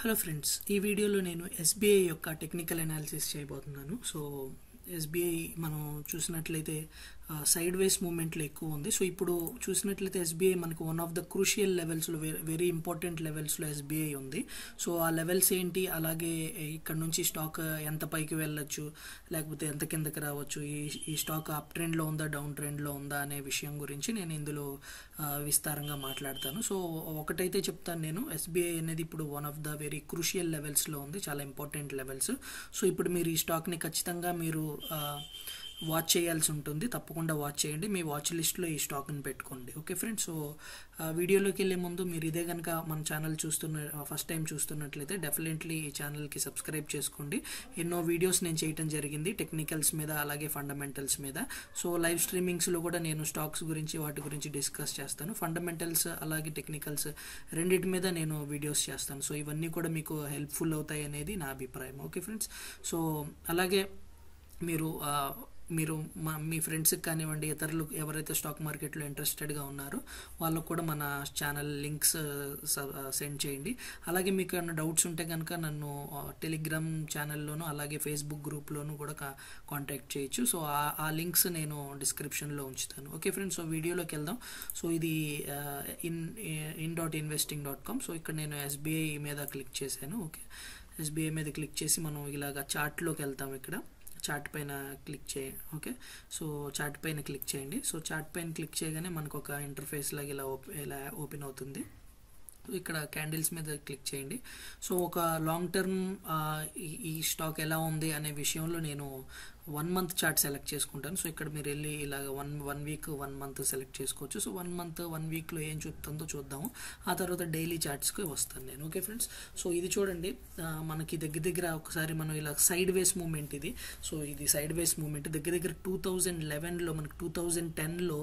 Hello friends, this video lo nenu SBI yokka technical analysis cheyabothunanu. So SBI manu chusinatlayite sideways movement lo ekku undi. So ippudu chusinatlayite SBI manaku one of the crucial levels lo, very important levels lo SBI undi. So aa levels enti alage ikkada nunchi stock enta paiki vellachu lekapothe enta kindaki raavachu, ee stock up trend lo unda down trend lo unda ane vishayam gurinchi nenu indulo విస్తారంగా మాట్లాడతాను. So ఒకటైతే చెప్తాను, నేను SBI అనేది ఇప్పుడు one of the very crucial లెవెల్స్లో ఉంది, చాలా ఇంపార్టెంట్ లెవెల్స్. సో ఇప్పుడు మీరు ఈ స్టాక్ని ఖచ్చితంగా మీరు వాచ్ చేయాల్సి ఉంటుంది, తప్పకుండా వాచ్ చేయండి, మీ వాచ్ లిస్ట్లో ఈ స్టాక్ని పెట్టుకోండి. ఓకే ఫ్రెండ్స్, సో వీడియోలోకి వెళ్ళే ముందు మీరు ఇదే కనుక మన ఛానల్ ఫస్ట్ టైం చూస్తున్నట్లయితే డెఫినెట్లీ ఈ ఛానల్కి సబ్స్క్రైబ్ చేసుకోండి. ఎన్నో వీడియోస్ నేను చేయటం జరిగింది టెక్నికల్స్ మీద, అలాగే ఫండమెంటల్స్ మీద. సో లైవ్ స్ట్రీమింగ్స్లో కూడా నేను స్టాక్స్ గురించి వాటి గురించి డిస్కస్ చేస్తాను, ఫండమెంటల్స్ అలాగే టెక్నికల్స్ రెండింటి మీద నేను వీడియోస్ చేస్తాను. సో ఇవన్నీ కూడా మీకు హెల్ప్ఫుల్ అవుతాయి అనేది నా అభిప్రాయం. ఓకే ఫ్రెండ్స్, సో అలాగే మీరు మీ ఫ్రెండ్స్కి కానివ్వండి, ఇతరులు ఎవరైతే స్టాక్ మార్కెట్లో ఇంట్రెస్టెడ్గా ఉన్నారో వాళ్ళకు కూడా మన ఛానల్ లింక్స్ సెండ్ చేయండి. అలాగే మీకు ఏమైనా డౌట్స్ ఉంటే కనుక నన్ను టెలిగ్రామ్ ఛానల్లోనూ అలాగే ఫేస్బుక్ గ్రూప్లోనూ కూడా కాంటాక్ట్ చేయొచ్చు. సో ఆ లింక్స్ నేను డిస్క్రిప్షన్లో ఉంచుతాను. ఓకే ఫ్రెండ్స్, సో వీడియోలోకి వెళ్దాం. సో ఇది in.investing.com. సో ఇక్కడ నేను SBI మీద క్లిక్ చేశాను. ఓకే, SBI మీద క్లిక్ చేసి మనం ఇలాగ చార్ట్లోకి వెళ్తాం. ఇక్కడ చార్ట్ పైన క్లిక్ చేయండి. ఓకే, సో చార్ట్ పైన క్లిక్ చేయండి. సో చార్ట్ పైన క్లిక్ చేయగానే మనకు ఒక ఇంటర్ఫేస్ లాగా ఇలా ఓపెన్ అవుతుంది. ఇక్కడ క్యాండిల్స్ మీద క్లిక్ చేయండి. సో ఒక లాంగ్ టర్మ్ ఈ స్టాక్ ఎలా ఉంది అనే విషయంలో నేను 1 month చార్ట్ సెలెక్ట్ చేసుకుంటాను. సో ఇక్కడ మీరు వెళ్ళి ఇలాగ వన్ వీక్ 1 month సెలెక్ట్ చేసుకోవచ్చు. సో 1 month 1 weekలో ఏం చూపుతుందో చూద్దాము, ఆ తర్వాత డైలీ చార్ట్స్కి వస్తాను నేను. ఓకే ఫ్రెండ్స్, సో ఇది చూడండి, మనకి దగ్గర ఒకసారి మనం ఇలా సైడ్ వేస్ మూమెంట్ ఇది. సో ఇది సైడ్ వేస్ మూమెంట్ దగ్గర 2011లో, మనకు 2010లో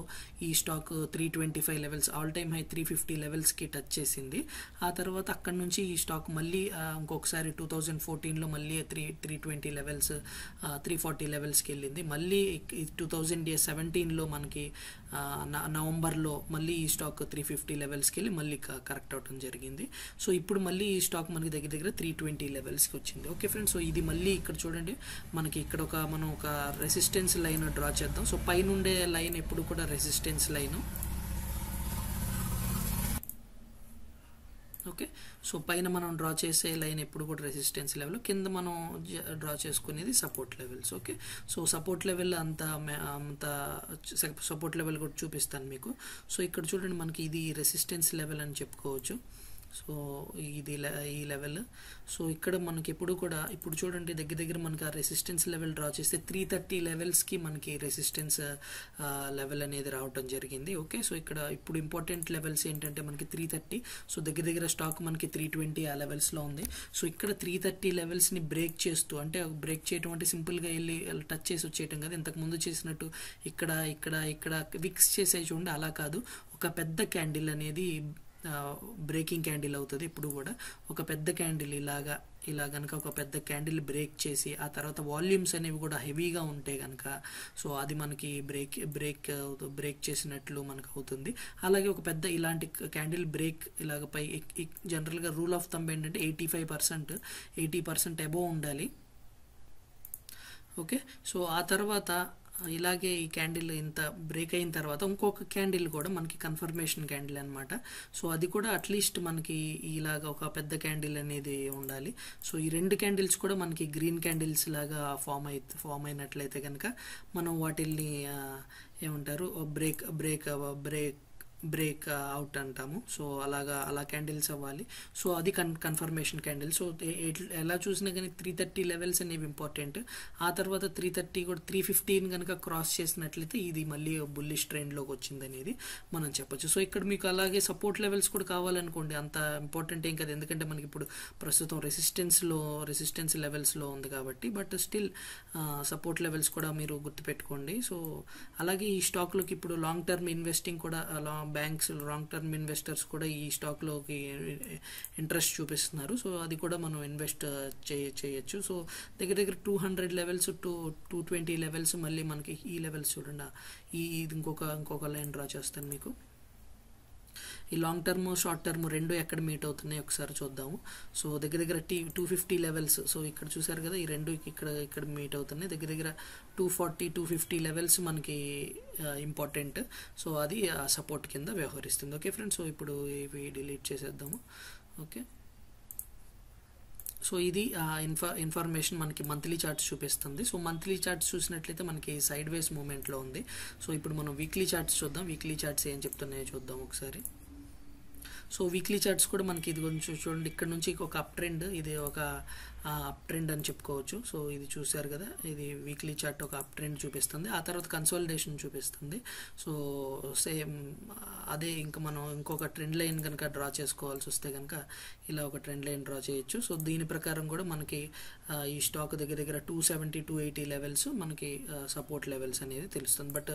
ఈ stock 325 levels, all time high 350 లెవెల్స్కి టచ్ చేసింది. ఆ తర్వాత అక్కడ నుంచి ఈ స్టాక్ మళ్ళీ ఇంకొకసారి 2014లో మళ్ళీ 320 లెవెల్స్ 340 లెవెల్స్కి వెళ్ళింది. మళ్ళీ 2017లో మనకి నవంబర్లో మళ్ళీ ఈ స్టాక్ 350 లెవెల్స్కి వెళ్ళి మళ్ళీ కరెక్ట్ అవటం జరిగింది. సో ఇప్పుడు మళ్ళీ ఈ స్టాక్ మనకి దగ్గర 320 లెవెల్స్కి వచ్చింది. ఓకే ఫ్రెండ్స్, సో ఇది మళ్ళీ ఇక్కడ చూడండి, మనకి ఇక్కడ మనం ఒక రెసిస్టెన్స్ లైన్ డ్రా చేద్దాం. సో పైన ఉండే లైన్ ఎప్పుడు కూడా రెసిస్టెన్స్ లైన్. ఓకే, సో పైన మనం డ్రా చేసే లైన్ ఎప్పుడు కూడా రెసిస్టెన్స్ లెవెల్, కింద మనం డ్రా చేసుకునేది support levels. Okay, so support level అంత సపోర్ట్ లెవెల్ కూడా చూపిస్తాను మీకు. సో ఇక్కడ చూడండి, మనకి ఇది రెసిస్టెన్స్ లెవెల్ అని చెప్పుకోవచ్చు. సో ఇది ఈ లెవెల్. సో ఇక్కడ మనకి ఎప్పుడు కూడా ఇప్పుడు చూడండి, దగ్గర మనకి ఆ రెసిస్టెన్స్ లెవెల్ డ్రా చేస్తే 330 లెవెల్స్కి మనకి రెసిస్టెన్స్ లెవెల్ అనేది రావటం జరిగింది. ఓకే, సో ఇక్కడ ఇప్పుడు ఇంపార్టెంట్ లెవెల్స్ ఏంటంటే మనకి 330. సో దగ్గర స్టాక్ మనకి 320 ఆ లెవెల్స్లో ఉంది. సో ఇక్కడ 330 లెవెల్స్ని బ్రేక్ చేస్తూ, అంటే బ్రేక్ చేయటం అంటే సింపుల్గా వెళ్ళి టచ్ చేసి వచ్చేయటం కాదు, ఇంతకుముందు చేసినట్టు ఇక్కడ ఇక్కడ ఇక్కడ ఫిక్స్ చేసే చూడండి, అలా కాదు, ఒక పెద్ద క్యాండిల్ అనేది బ్రేకింగ్ క్యాండిల్ అవుతుంది. ఇప్పుడు కూడా ఒక పెద్ద క్యాండిల్ ఇలా కనుక ఒక పెద్ద క్యాండిల్ బ్రేక్ చేసి ఆ తర్వాత వాల్యూమ్స్ అనేవి కూడా హెవీగా ఉంటాయి కనుక, సో అది మనకి బ్రేక్ చేసినట్లు మనకు అవుతుంది. అలాగే ఒక పెద్ద ఇలాంటి క్యాండిల్ బ్రేక్ ఇలాగ పై జనరల్గా రూల్ ఆఫ్ థంబ్ ఏంటంటే 85% 80% అబోవ్ ఉండాలి. ఓకే, సో ఆ తర్వాత ఇలాగే ఈ క్యాండిల్ ఇంత బ్రేక్ అయిన తర్వాత ఇంకొక క్యాండిల్ కూడా మనకి కన్ఫర్మేషన్ క్యాండిల్ అనమాట. సో అది కూడా అట్లీస్ట్ మనకి ఇలాగ ఒక పెద్ద క్యాండిల్ అనేది ఉండాలి. సో ఈ రెండు క్యాండిల్స్ కూడా మనకి గ్రీన్ క్యాండిల్స్ లాగా ఫామ్ అయినట్లయితే కనుక మనం వాటిల్ని ఏమంటారు బ్రేక్ అవుట్ అంటాము. సో అలా క్యాండిల్స్ అవ్వాలి. సో అది కన్ఫర్మేషన్ క్యాండిల్. సో ఎలా చూసినా కానీ 330 లెవెల్స్ అనేవి ఇంపార్టెంట్. ఆ తర్వాత 330 కూడా 315 కనుక క్రాస్ చేసినట్లయితే ఇది మళ్ళీ బుల్లిష్ ట్రెండ్లోకి వచ్చింది అనేది మనం చెప్పొచ్చు. సో ఇక్కడ మీకు అలాగే సపోర్ట్ లెవెల్స్ కూడా కావాలనుకోండి, అంత ఇంపార్టెంట్ ఏం కదా, ఎందుకంటే మనకి ఇప్పుడు ప్రస్తుతం రెసిస్టెన్స్ లెవెల్స్లో ఉంది కాబట్టి, బట్ స్టిల్ సపోర్ట్ లెవెల్స్ కూడా మీరు గుర్తుపెట్టుకోండి. సో అలాగే ఈ స్టాక్లోకి ఇప్పుడు లాంగ్ టర్మ్ ఇన్వెస్టింగ్ కూడా బ్యాంక్స్ లాంగ్ టర్మ్ ఇన్వెస్టర్స్ కూడా ఈ స్టాక్లోకి ఇంట్రెస్ట్ చూపిస్తున్నారు. సో అది కూడా మనం ఇన్వెస్ట్ చేయొచ్చు. సో దగ్గర 200 లెవెల్స్ 220 లెవెల్స్, మళ్ళీ మనకి ఈ లెవెల్స్ చూడండి, ఇది ఇంకొక లైన్ డ్రా చేస్తాను మీకు. long term short term rendu ekkada meet avutunnayi okkaru chuddam. So దగ్గర దగ్గర 250 levels, so ikkada chusaru kada ee rendu ikkada meet avutunnayi, దగ్గర దగ్గర 240 250 levels manaki important. So adi support kinda vyavaharisthindi. Okay friends, so ipudu we delete cheseddam. Okay, so idi information manaki monthly charts chupistundi. So monthly charts chusinatleyte manaki sideways movement lo undi. So ipudu manam weekly charts chuddam, weekly charts em cheptunnayo chuddam okasari. So weekly charts kuda manaki idi konchu chudandi, ikkada nunchi oka up trend, idi oka up trend ani cheppukovachu. So idi chusaru kada, idi weekly chart oka up trend chupistundi, aa tarvata consolidation chupistundi. So same ade inka manam inkoka trend line ganaka draw chesukovalsi osthe ganaka ila oka trend line draw cheyochu. So deeni prakaram kuda manaki ee stock daggara 270 280 levels manaki support levels anedi telustundi, but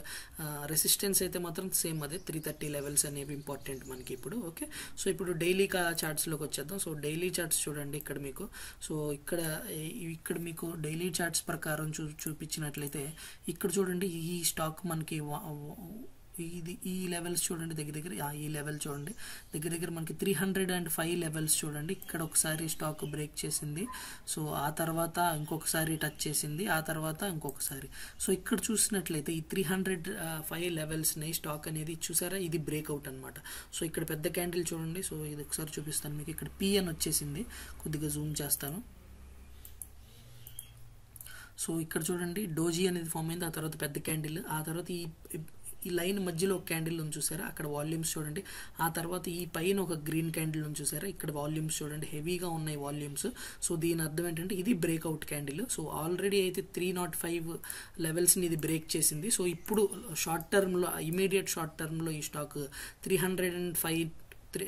resistance aithe matram same ade 330 levels anevi important manaki ipudu. Okay, so ipudu daily charts loki vachedam. So daily charts chudandi ikkada meeku, so ikkada meeku daily charts prakaram చూపించినట్లయితే ఇక్కడ చూడండి ఈ stock మనకి ఇది ఈ levels చూడండి, దగ్గర దగ్గర ఈ లెవెల్ చూడండి, దగ్గర దగ్గర మనకి 305 లెవెల్స్ చూడండి. ఇక్కడ ఒకసారి స్టాక్ బ్రేక్ చేసింది, సో ఆ తర్వాత ఇంకొకసారి టచ్ చేసింది, ఆ తర్వాత ఇంకొకసారి. సో ఇక్కడ చూసినట్లయితే ఈ 305 లెవెల్స్ని స్టాక్ అనేది చూసారా, ఇది బ్రేక్అవుట్ అనమాట. సో ఇక్కడ పెద్ద క్యాండిల్ చూడండి, సో ఇది ఒకసారి చూపిస్తాను మీకు. ఇక్కడ పి అని వచ్చేసింది, కొద్దిగా జూమ్ చేస్తాను. సో ఇక్కడ చూడండి డోజీ అనేది ఫామ్ అయింది, ఆ తర్వాత పెద్ద క్యాండిల్, ఆ తర్వాత ఈ లైన్ మధ్యలో ఒక క్యాండిల్ ఉంది చూసారా, అక్కడ వాల్యూమ్స్ చూడండి, ఆ తర్వాత ఈ పైన ఒక గ్రీన్ క్యాండిల్ ఉంది చూసారా, ఇక్కడ వాల్యూమ్స్ చూడండి, హెవీగా ఉన్నాయి వాల్యూమ్స్. సో దీని అర్థం ఏంటంటే ఇది బ్రేక్అవుట్ క్యాండిల్. సో ఆల్రెడీ అయితే 305 లెవెల్స్ని ఇది బ్రేక్ చేసింది. సో ఇప్పుడు షార్ట్ టర్మ్లో, ఇమీడియట్ షార్ట్ టర్మ్లో ఈ స్టాక్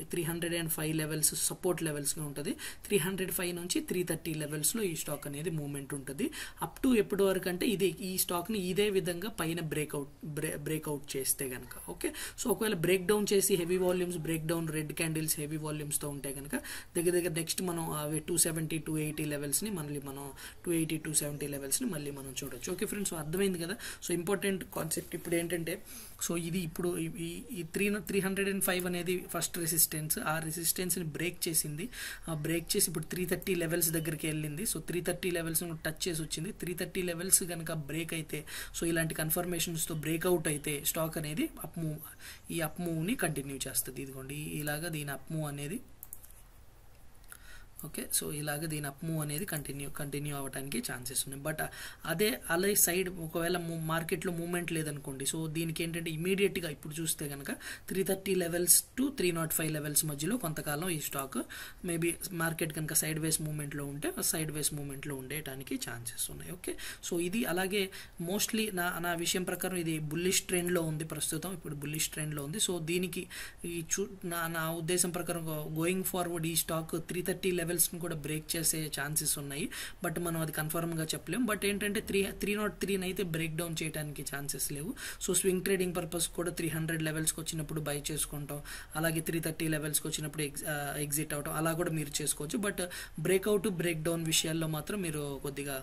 305 లెవెల్స్ సపోర్ట్ లెవెల్స్గా ఉంటుంది. 305 నుంచి 330 లెవెల్స్లో ఈ స్టాక్ అనేది మూమెంట్ ఉంటుంది. అప్ టు ఎప్పటి వరకు అంటే ఇదే, ఈ స్టాక్ని ఇదే విధంగా పైన బ్రేక్అవుట్ చేస్తే కనుక. ఓకే, సో ఒకవేళ బ్రేక్ డౌన్ చేసి heavy volumes, break down red candles heavy వాల్యూమ్స్తో ఉంటే కనుక దగ్గర దగ్గర నెక్స్ట్ మనం అవి 270 280 లెవెల్స్ని మళ్ళీ మనం 280 270 లెవెల్స్ని మళ్ళీ మనం చూడొచ్చు. ఓకే ఫ్రెండ్స్, సో అర్థమైంది కదా. సో ఇంపార్టెంట్ కాన్సెప్ట్ ఇప్పుడు ఏంటంటే, సో ఇది ఇప్పుడు ఈ 305 అనేది ఫస్ట్ రెసిస్టెన్స్, ఆ రెసిస్టెన్స్ని బ్రేక్ చేసింది, బ్రేక్ చేసి ఇప్పుడు 330 లెవెల్స్ దగ్గరికి వెళ్ళింది. సో 330 లెవెల్స్ని టచ్ చేసి వచ్చింది. 330 లెవెల్స్ కనుక బ్రేక్ అయితే, సో ఇలాంటి కన్ఫర్మేషన్స్తో బ్రేక్అవుట్ అయితే స్టాక్ అనేది అప్ మూవ్, ఈ అప్ మూవ్ని కంటిన్యూ చేస్తుంది. ఇదిగోండి ఇలాగా దీని అప్ మూవ్ అనేది. ఓకే, సో ఇలాగ దీని అప్ మూవ్ అనేది కంటిన్యూ అవ్వడానికి ఛాన్సెస్ ఉన్నాయి. బట్ అదే అలా సైడ్ ఒకవేళ మార్కెట్లో మూవ్మెంట్ లేదనుకోండి, సో దీనికి ఏంటంటే ఇమీడియట్గా ఇప్పుడు చూస్తే కనుక 330 లెవెల్స్ టు 305 లెవెల్స్ మధ్యలో కొంతకాలం ఈ స్టాక్ మేబీ మార్కెట్ కనుక సైడ్ వేస్ మూవ్మెంట్లో ఉంటే సైడ్ వేస్ మూవ్మెంట్లో ఉండేటానికి ఛాన్సెస్ ఉన్నాయి. ఓకే, సో ఇది అలాగే మోస్ట్లీ నా విషయం ప్రకారం ఇది బుల్లిష్ ట్రెండ్లో ఉంది ప్రస్తుతం, ఇప్పుడు బుల్లిష్ ట్రెండ్లో ఉంది. సో దీనికి నా ఉద్దేశం ప్రకారం గోయింగ్ ఫార్వర్డ్ ఈ స్టాక్ 330 లెవెల్స్ని కూడా బ్రేక్ చేసే ఛాన్సెస్ ఉన్నాయి. బట్ మనం అది కన్ఫర్మ్గా చెప్పలేము. బట్ ఏంటంటే 303 అయితే బ్రేక్ డౌన్ చేయడానికి ఛాన్సెస్ లేవు. సో స్వింగ్ ట్రేడింగ్ పర్పస్ కూడా 300 లెవెల్స్కి వచ్చినప్పుడు బై చేసుకుంటాం, అలాగే 330 లెవెల్స్కి వచ్చినప్పుడు ఎగ్జిట్ అవటం, అలా కూడా మీరు చేసుకోవచ్చు. బట్ బ్రేక్అవుట్ బ్రేక్ డౌన్ విషయాల్లో మాత్రం మీరు కొద్దిగా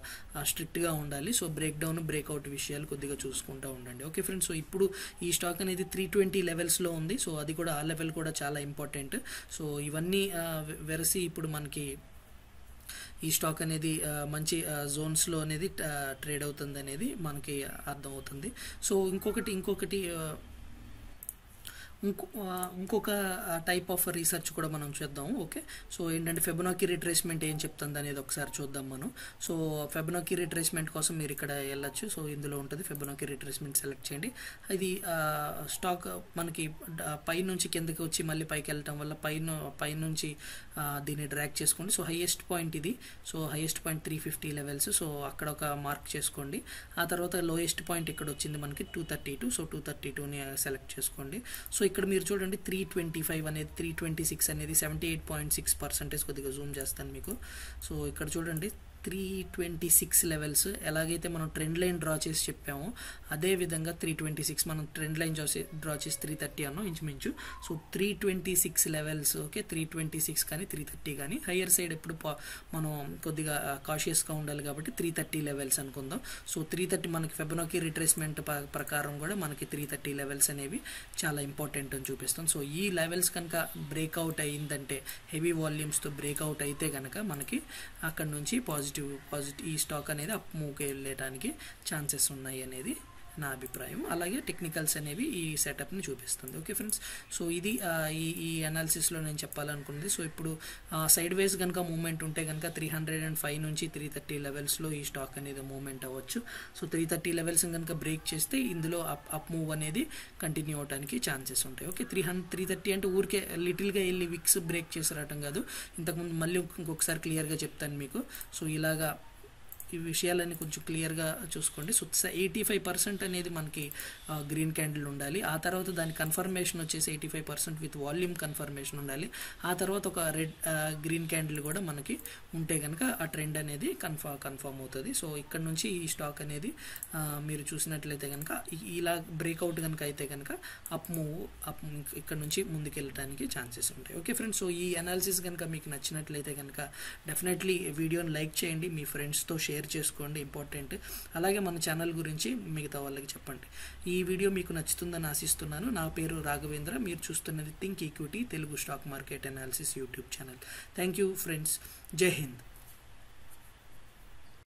స్ట్రిక్ట్గా ఉండాలి. సో బ్రేక్ డౌన్ బ్రేక్అవుట్ విషయాలు కొద్దిగా చూసుకుంటూ ఉండండి. ఓకే ఫ్రెండ్స్, సో ఇప్పుడు ఈ స్టాక్ అనేది 320 లెవెల్స్లో ఉంది. సో అది కూడా ఆ లెవెల్ కూడా చాలా ఇంపార్టెంట్. సో ఇవన్నీ వెరసి ఇప్పుడు మనకి ఈ స్టాక్ అనేది మంచి జోన్స్లో అనేది ట్రేడ్ అవుతుంది అనేది మనకి అర్థమవుతుంది. సో ఇంకొక టైప్ ఆఫ్ రీసెర్చ్ కూడా మనం చేద్దాము. ఓకే, సో ఏంటంటే ఫెబొనాకీ రిట్రేస్మెంట్ ఏం చెప్తుంది అనేది ఒకసారి చూద్దాం మనం. సో ఫెబొనాకీ రిట్రేస్మెంట్ కోసం మీరు ఇక్కడ వెళ్ళచ్చు. సో ఇందులో ఉంటుంది ఫెబొనాకీ రిట్రేస్మెంట్, సెలెక్ట్ చేయండి. ఇది స్టాక్ మనకి పైనుంచి కిందకి వచ్చి మళ్ళీ పైకి వెళ్ళటం వల్ల పైనుంచి దీన్ని డ్రాగ్ చేసుకోండి. సో హైయెస్ట్ పాయింట్ ఇది, so highest point 350 levels, so అక్కడ ఒక మార్క్ చేసుకోండి. ఆ తర్వాత లోయెస్ట్ పాయింట్ ఇక్కడ వచ్చింది మనకి 232, సో 232ని సెలెక్ట్ చేసుకోండి. సో ఇక్కడ మీరు చూడండి 325 అనేది 326 అనేది 78.6% కొద్దిగా జూమ్ చేస్తాను మీకు. సో ఇక్కడ చూడండి 326 levels elagaithe manu trend line draw chesi cheppamo adhe vidhanga 326 manu trend line draw chesi 330 anno inchuminchu so 326 levels okay 326 kani 330 kani higher side eppudu manu kodiga cautious ga undali kabatti 330 levels anukundam so 330 manaki Fibonacci retracement prakaram kuda manaki 330 levels anevi chaala important ani chupistam so ee levels kanaka breakout ayindante heavy volumes to breakout aithe ganaka manaki akkad nunchi positive e stock అనేది up move చేయడానికి chances ఉన్నాయి అనేది నా అభిప్రాయం అలాగే technicals అనేవి ఈ setup ని చూపిస్తుంది ఓకే ఫ్రెండ్స్ సో ఇది ఈ అనాలిసిస్ లో నేను చెప్పాలనుకున్నది సో ఇప్పుడు సైడ్ వైస్ గనుక మూవ్మెంట్ ఉంటే గనుక 305 నుంచి 330 లెవెల్స్ లో ఈ స్టాక్ అనేది మూవ్మెంట్ అవ్వచ్చు సో 330 లెవెల్స్ గనుక బ్రేక్ చేస్తే ఇందులో అప్ మూవ్ అనేది కంటిన్యూ అవడానికి ఛాన్సెస్ ఉంటాయి ఓకే 330 అంటే ఊరికే లిటిల్ గా ఎల్లి విక్స్ బ్రేక్ చేసి రాటం కాదు ఇంతకు ముందు మళ్ళీ ఇంకొకసారి క్లియర్ గా చెప్తాను మీకు సో ఇలాగా ఈ విషయాలను కొంచెం క్లియర్ గా చూసుకోండి సో 85% అనేది మనకి గ్రీన్ క్యాండిల్ ఉండాలి ఆ తర్వాత దాని కన్ఫర్మేషన్ వచ్చేసి 85% విత్ వాల్యూమ్ కన్ఫర్మేషన్ ఉండాలి ఆ తర్వాత ఒక రెడ్ గ్రీన్ క్యాండిల్ కూడా మనకి ఉంటే గనుక ఆ ట్రెండ్ అనేది కన్ఫర్మ్ అవుతది సో ఇక్కడ నుంచి ఈ స్టాక్ అనేది మీరు చూసినట్లయితే గనుక ఇలా బ్రేక్ అవుట్ గనుక అయితే గనుక అప్ ఇక్కడ నుంచి ముందుకు వెళ్ళడానికి ఛాన్సెస్ ఉంటాయి ఓకే ఫ్రెండ్స్ సో ఈ అనాలిసిస్ గనుక మీకు నచ్చినట్లయితే గనుక డెఫినెట్లీ వీడియోని లైక్ చేయండి మీ ఫ్రెండ్స్ తో షేర్ చేసుకోండి ఇంపార్టెంట్ అలాగే మన ఛానల్ గురించి మిగతా వాళ్ళకి చెప్పండి ఈ వీడియో మీకు నచ్చుతుందని ఆశిస్తున్నాను నా పేరు రాఘవేంద్ర మీరు చూస్తున్నది think equity Telugu stock market analysis YouTube channel thank you friends జై హింద్